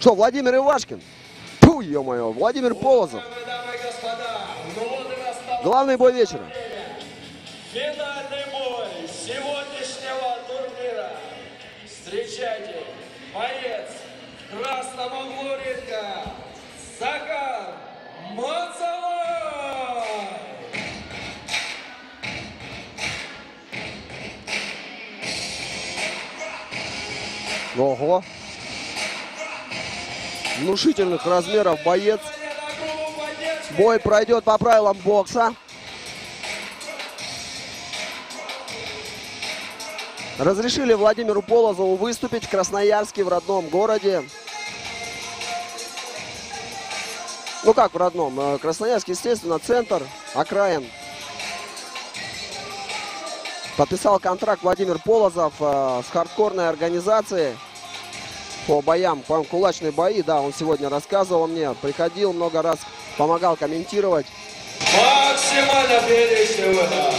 Что, Владимир Ивашкин? Фу, ё-моё, Владимир Полозов. Главный бой вечера. Финальный бой сегодняшнего турнира. Встречайте, боец красного угла ринга Захар Мацалай. Ого! Внушительных размеров боец. Бой пройдет по правилам бокса. Разрешили Владимиру Полозову выступить в Красноярске, в родном городе. Ну как в родном? Красноярск, естественно, центр, окраин. Подписал контракт Владимир Полозов с хардкорной организацией. По боям, по кулачные бои, да, он сегодня рассказывал мне, приходил много раз, помогал комментировать. Максимально передачный выход.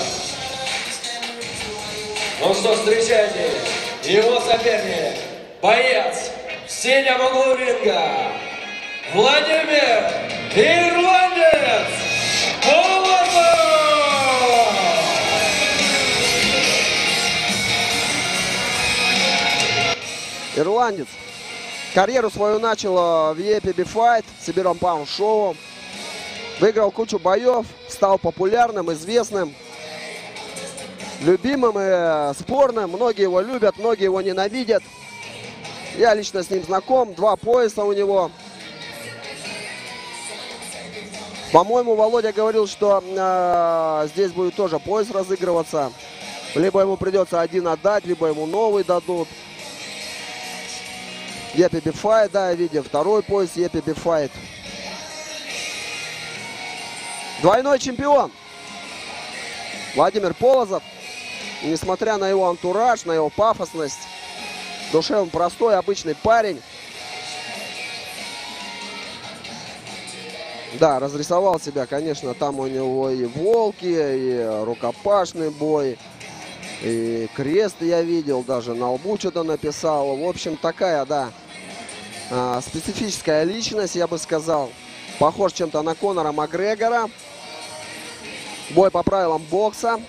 Ну что, встречайте, его соперник, боец в синем углу ринга, Владимир Ирландец Полозов. Ирландец карьеру свою начал в EPB Fight, Siberian Power Show. Выиграл кучу боев, стал популярным, известным, любимым и спорным. Многие его любят, многие его ненавидят. Я лично с ним знаком, 2 пояса у него. По-моему, Володя говорил, что здесь будет тоже пояс разыгрываться. Либо ему придется один отдать, либо ему новый дадут. EPB Fight, да, я видел, 2-й пояс EPB Fight. Двойной чемпион Владимир Полозов. И несмотря на его антураж, на его пафосность, в душе он простой, обычный парень. Да, разрисовал себя, конечно, там у него и волки, и рукопашный бой. И крест я видел, даже на лбу что-то написал. В общем, такая, да, специфическая личность, я бы сказал. Похож чем-то на Конора Макгрегора. Бой по правилам бокса.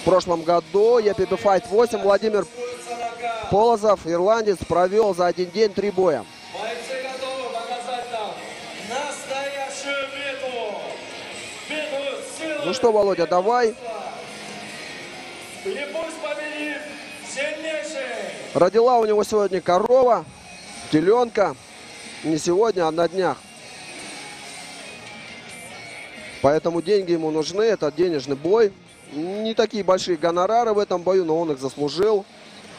В прошлом году EPB Fight 8 Владимир Полозов, ирландец, провел за один день 3 боя. Бойцы готовы показать нам настоящую битву. Битву силы. Ну что, Володя, давай. И пусть победит сильнейший. Родила у него сегодня корова, теленка. Не сегодня, а на днях. Поэтому деньги ему нужны. Это денежный бой. Не такие большие гонорары в этом бою, но он их заслужил.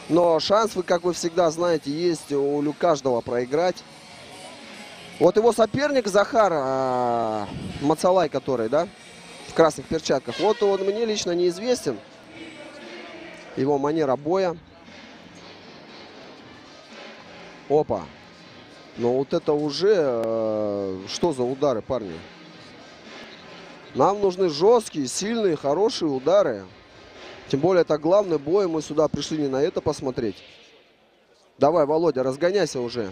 Но шанс, как вы всегда знаете, есть у каждого проиграть. Вот его соперник Захар Мацалай, который, да, в красных перчатках. Вот он мне лично неизвестен. Его манера боя. Опа. Но вот это уже... что за удары, парни? Нам нужны жесткие, сильные, хорошие удары. Тем более, это главный бой. Мы сюда пришли не на это посмотреть. Давай, Володя, разгоняйся уже.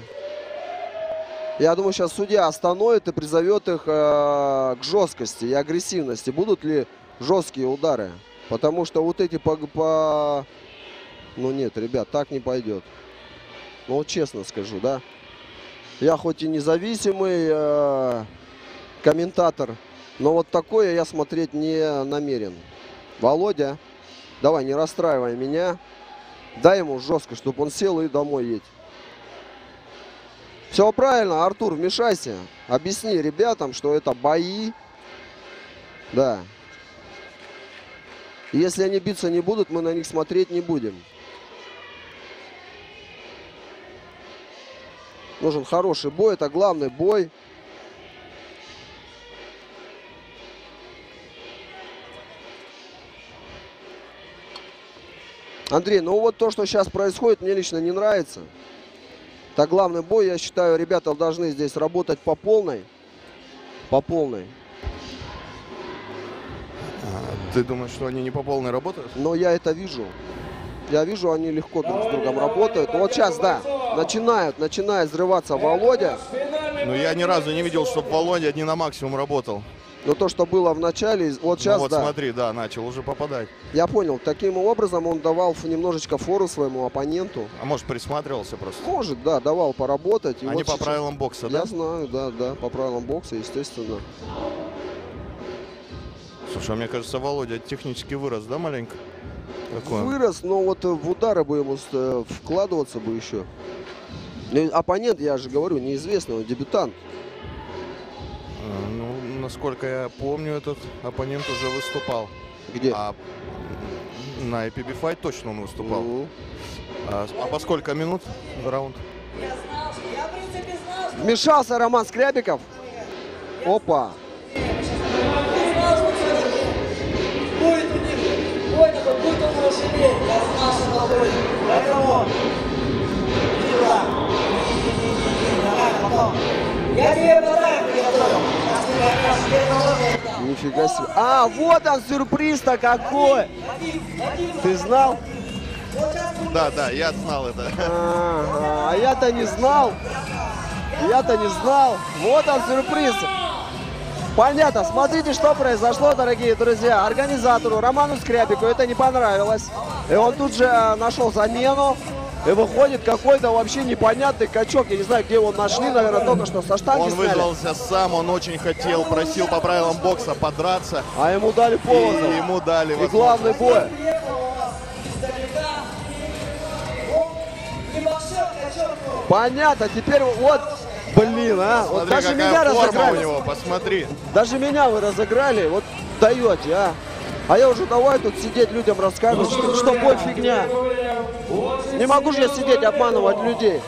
Я думаю, сейчас судья остановит и призовет их к жесткости и агрессивности. Будут ли жесткие удары? Потому что вот эти Ну нет, ребят, так не пойдет. Ну вот честно скажу, да. Я хоть и независимый комментатор, но вот такое я смотреть не намерен. Володя, давай, не расстраивай меня. Дай ему жестко, чтобы он сел и домой едет. Все правильно, Артур, вмешайся. Объясни ребятам, что это бои. Да. Если они биться не будут, мы на них смотреть не будем. Нужен хороший бой, это главный бой. Андрей, ну вот то, что сейчас происходит, мне лично не нравится. Это главный бой, я считаю, ребята должны здесь работать по полной. По полной. Ты думаешь, что они не по полной работают? Но я это вижу. Я вижу, они легко друг с другом работают. Вот сейчас, да. Начинает взрываться Володя. Но я ни разу не видел, чтобы Володя не на максимум работал. Но то, что было в начале, вот сейчас, ну вот да. Смотри, да, начал уже попадать. Я понял. Таким образом он давал немножечко фору своему оппоненту. А может, присматривался просто? Может, да, давал поработать. И они вот по сейчас... правилам бокса, да? Я знаю, да, да, по правилам бокса, естественно. Слушай, а мне кажется, Володя технически вырос, да, маленько? Какое? Вырос, но вот в удары бы ему вкладываться бы еще. Оппонент, я же говорю, неизвестный, он дебютант. Ну, насколько я помню, этот оппонент уже выступал. Где? На EPB Fight точно он выступал. А по сколько минут раунд? Вмешался Роман Скрябиков. Опа! Нифига себе. А, вот он, сюрприз-то какой! Ты знал? Да, да, я знал это. А я-то не знал. Я-то не знал. Вот он, сюрприз. Понятно. Смотрите, что произошло, дорогие друзья. Организатору Роману Скрябику это не понравилось. И он тут же нашел замену. И выходит какой-то вообще непонятный качок. Я не знаю, где его нашли, наверное, только что со штанги он сняли. Вызвался сам, он очень хотел, просил по правилам бокса подраться. А ему дали повод. И ему дали возможность. И главный бой. Понятно, теперь вот... Блин, а! Смотри, вот даже меня разыграли. У него, посмотри. Даже меня вы разыграли, вот даете, а! А я уже давай тут сидеть людям рассказывать, что бой фигня. Не могу же я сидеть обманывать людей.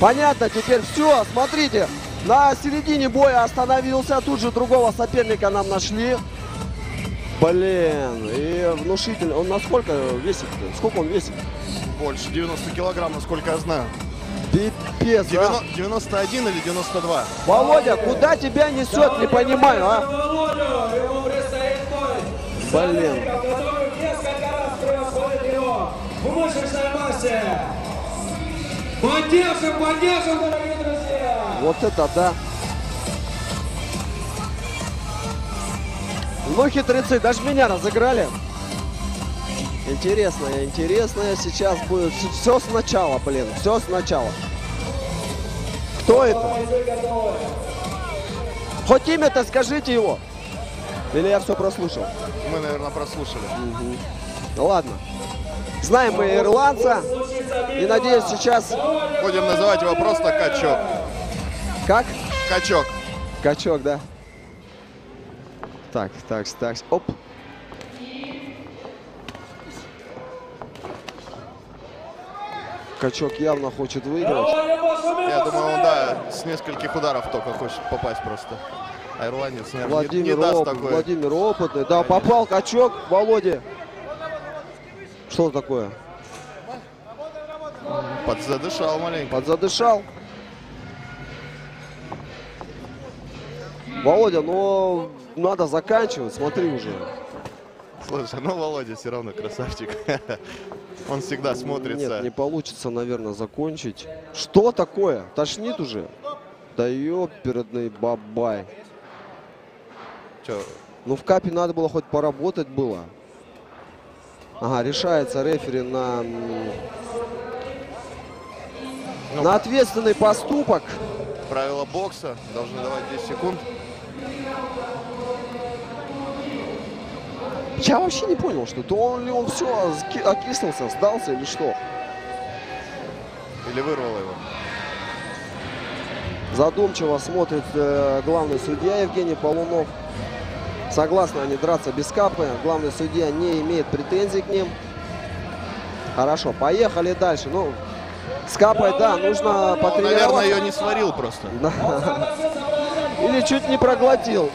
Понятно, теперь все, смотрите. На середине боя остановился, тут же другого соперника нам нашли. Блин, и внушительный. Он насколько весит? Сколько он весит? Больше 90 килограмм, насколько я знаю. Пипец, 91 или 92? Володя, куда тебя несет, не понимаю, а? Блин. Поддержим, поддержим, дорогие друзья! Вот это да! Ну, хитрецы, даже меня разыграли. Интересное, интересное сейчас будет. Все сначала, блин, все сначала. Кто это? Хоть имя-то скажите его. Или я все прослушал? Мы, наверное, прослушали. Угу. Ну, ладно. Знаем мы ирландца. И, надеюсь, сейчас... Будем называть его просто Качок. Как? Качок. Качок, да. Так, так, так. Оп. Качок явно хочет выиграть. Я думаю, он, да, с нескольких ударов только хочет попасть просто. А ирландец, наверное, Владимир опытный. Да, попал качок Володе. Что такое? Подзадышал маленько. Подзадышал. Володя, ну надо заканчивать, смотри уже. Слушай, ну Володя все равно красавчик. Он всегда смотрится. Нет, не получится, наверное, закончить. Что такое? Тошнит уже? Да ёперный бабай. Че? Ну в капе надо было хоть поработать было. Ага, решается рефери на ответственный поступок. Правила бокса должны давать 10 секунд. Я вообще не понял, что то он все окислился, сдался или что? Или вырвало его? Задумчиво смотрит главный судья Евгений Полунов. Согласны они драться без капы. Главный судья не имеет претензий к ним. Хорошо, поехали дальше. Ну, с капой, да, нужно потренироваться. Он, наверное, ее не сварил просто. Или чуть не проглотил.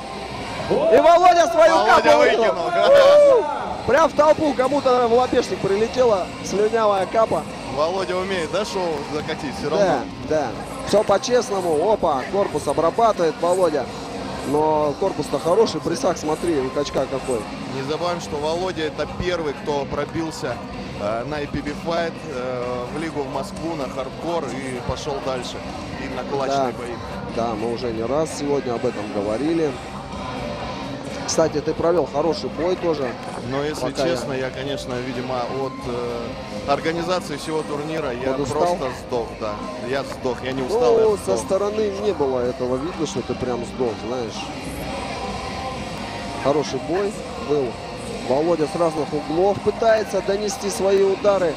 И Володя свою капу выкинул. Прям в толпу кому-то в лобешник прилетела слюнявая капа. Володя умеет, да, шоу закатить все равно? Да, да. Все по-честному. Опа, корпус обрабатывает Володя. Но корпус-то хороший, присак, смотри, у качка какой. Не забываем, что Володя это первый, кто пробился на EPB Fight в лигу, в Москву, на хардкор и пошел дальше. И на кулачные бои. Да, мы уже не раз сегодня об этом говорили. Кстати, ты провел хороший бой тоже. Но если честно, я, конечно, видимо, от организации всего турнира просто сдох, да. Я сдох, я не устал. Ну, со стороны не было этого видно, что ты прям сдох, знаешь. Хороший бой был. Володя с разных углов пытается донести свои удары.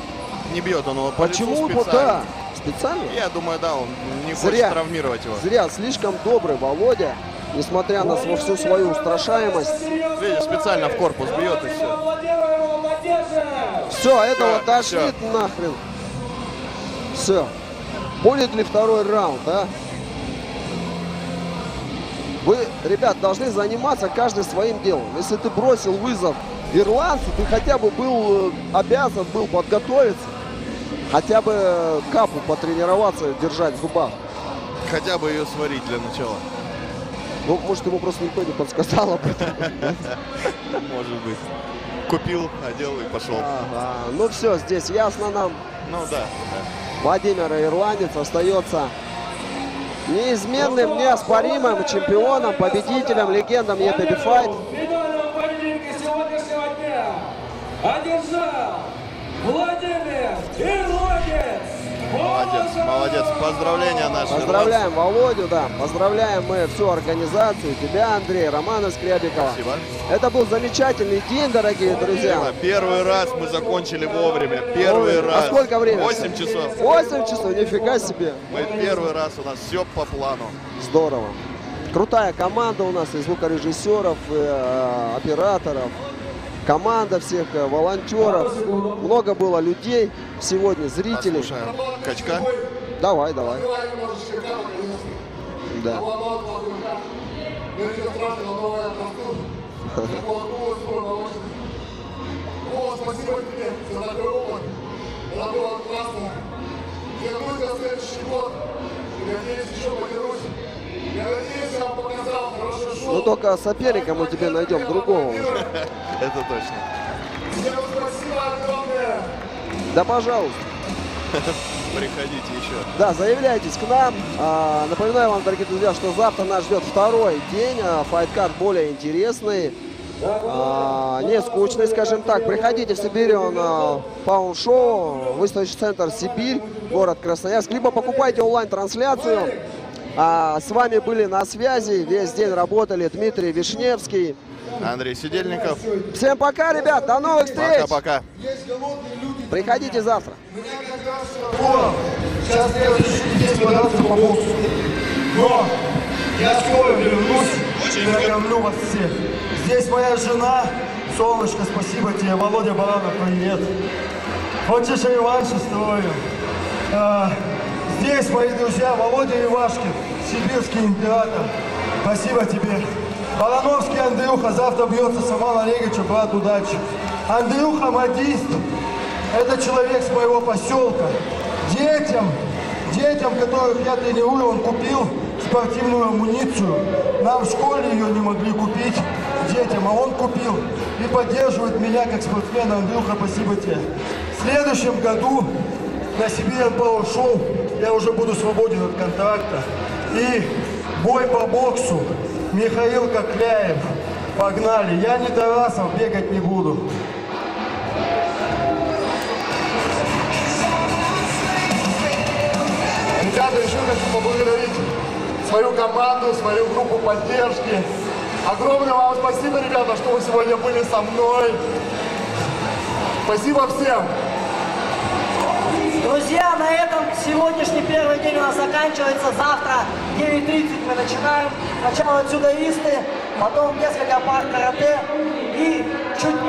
Не бьет он его по лицу специально. Да, специально? Я думаю, да, он не хочет травмировать его. Зря, слишком добрый Володя, несмотря на всю свою устрашаемость. Видишь, специально в корпус бьет и все. Все, этого тошнит нахрен. Все. Будет ли второй раунд, а? Вы, ребят, должны заниматься каждый своим делом. Если ты бросил вызов ирландцу, ты хотя бы был обязан был подготовиться, хотя бы капу потренироваться, держать в зубах. Хотя бы ее сварить для начала. Ну, может, ему просто никто не подсказал об этом. Может быть. Купил, одел и пошел. Ну все, здесь ясно нам. Ну да. Владимир Ирландец остается неизменным, неоспоримым чемпионом, победителем, легендом EPB Fight. Молодец, молодец. Поздравления наши. Поздравляем Володю, да. Поздравляем мы всю организацию, тебя, Андрей, Романа Скрябикова. Спасибо. Это был замечательный день, дорогие друзья. Первый раз мы закончили вовремя. Первый раз. А сколько времени? 8 часов. 8 часов, нифига себе. Мы первый раз, у нас все по плану. Здорово. Крутая команда у нас и звукорежиссеров, и операторов. Команда всех, волонтеров, много было людей, сегодня зрителей. Послушаем качка. Давай, давай. Да. Ну только соперника мы тебе найдем другого. Это точно. Да, пожалуйста. Приходите еще. Да, заявляйтесь к нам. Напоминаю вам, дорогие друзья, что завтра нас ждет второй день. Файткарт более интересный. Не скучный, скажем так. Приходите в Siberian Power Show, выставочный центр Сибирь, город Красноярск. Либо покупайте онлайн-трансляцию. С вами были на связи, весь день работали Дмитрий Вишневский, Андрей Сидельников. Всем пока, ребят, до новых встреч. Пока-пока. Приходите завтра. Сейчас я хочу податься по боксу, но я скоро вернусь и накормлю вас всех. Здесь моя жена, солнышко, спасибо тебе, Володя Баланов, привет. Хочешь реванш устрою? Здесь мои друзья, Володя Ивашкин, сибирский император. Спасибо тебе. Барановский Андрюха, завтра бьется Самал Олеговича, брат удачи. Андрюха Мадист, это человек с моего поселка. Детям, которых я тренирую, он купил спортивную амуницию. Нам в школе ее не могли купить, детям, а он купил. И поддерживает меня как спортсмена. Андрюха, спасибо тебе. В следующем году на Siberian Power Show я уже буду свободен от контракта. И бой по боксу. Михаил Кокляев. Погнали. Я не Тарасов, бегать не буду. Ребята, еще хочу поблагодарить свою команду, свою группу поддержки. Огромное вам спасибо, ребята, что вы сегодня были со мной. Спасибо всем. Друзья, на этом сегодняшний первый день у нас заканчивается. Завтра 9:30 мы начинаем. Сначала дзюдоисты, потом несколько пар карате и чуть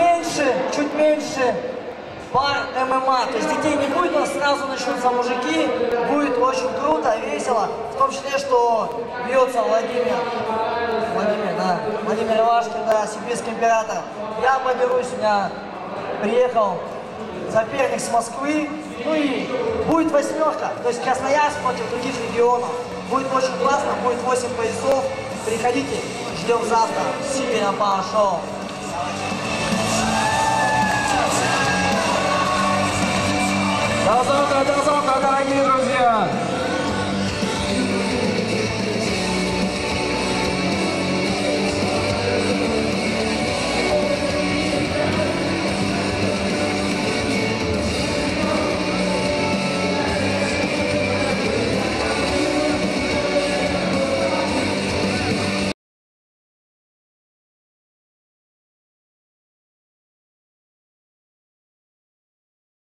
меньше пар ММА. То есть детей не будет, у нас сразу начнутся мужики. Будет очень круто, весело. В том числе, что бьется Владимир Ивашкин, да, сибирский император. Я поберусь, у меня приехал соперник с Москвы. Ну и будет 8-ка, то есть Красноярск против других регионов. Будет очень классно, будет 8 поясов. Приходите, ждем завтра. Siberian Power Show. До завтра, дорогие друзья!